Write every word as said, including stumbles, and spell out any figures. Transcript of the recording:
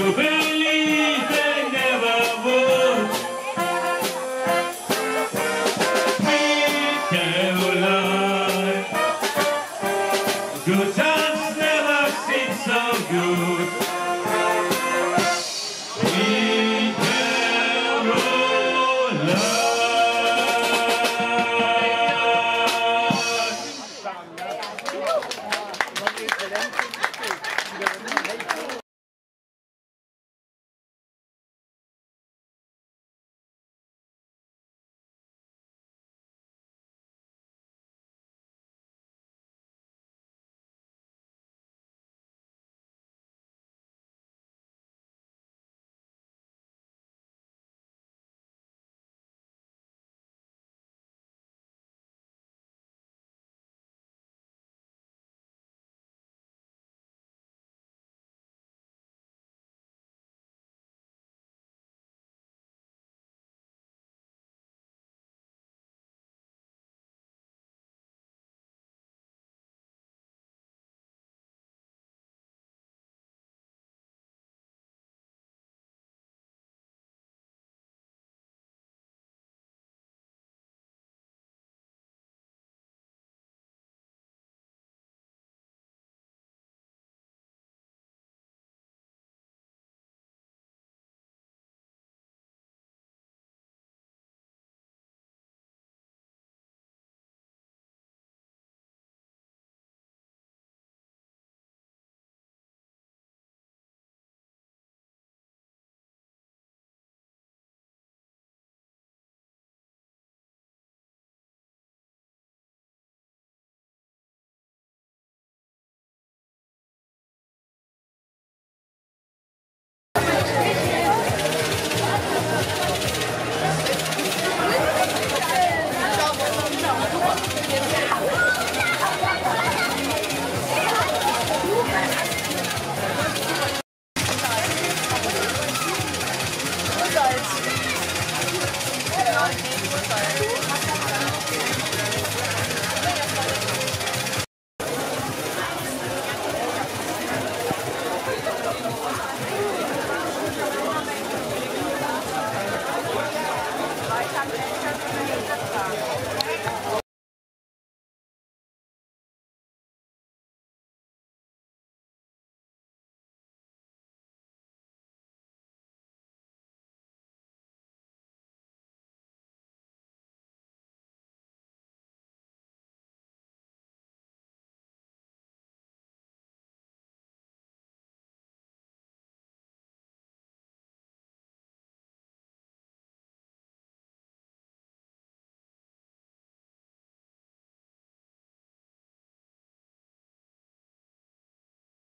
so bad.